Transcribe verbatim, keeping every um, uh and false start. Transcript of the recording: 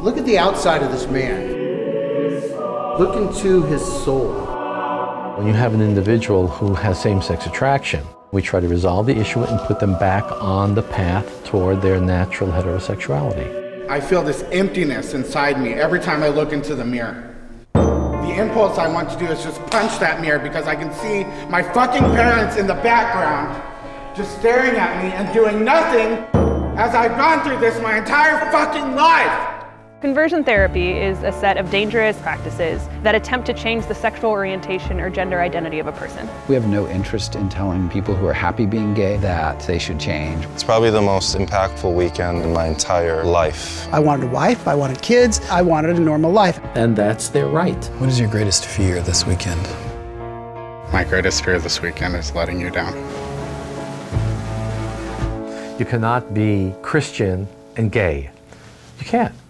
Look at the outside of this man. Look into his soul. When you have an individual who has same-sex attraction, we try to resolve the issue and put them back on the path toward their natural heterosexuality. I feel this emptiness inside me every time I look into the mirror. The impulse I want to do is just punch that mirror because I can see my fucking parents in the background just staring at me and doing nothing as I've gone through this my entire fucking life. Conversion therapy is a set of dangerous practices that attempt to change the sexual orientation or gender identity of a person. We have no interest in telling people who are happy being gay that they should change. It's probably the most impactful weekend in my entire life. I wanted a wife, I wanted kids, I wanted a normal life. And that's their right. What is your greatest fear this weekend? My greatest fear this weekend is letting you down. You cannot be Christian and gay. You can't.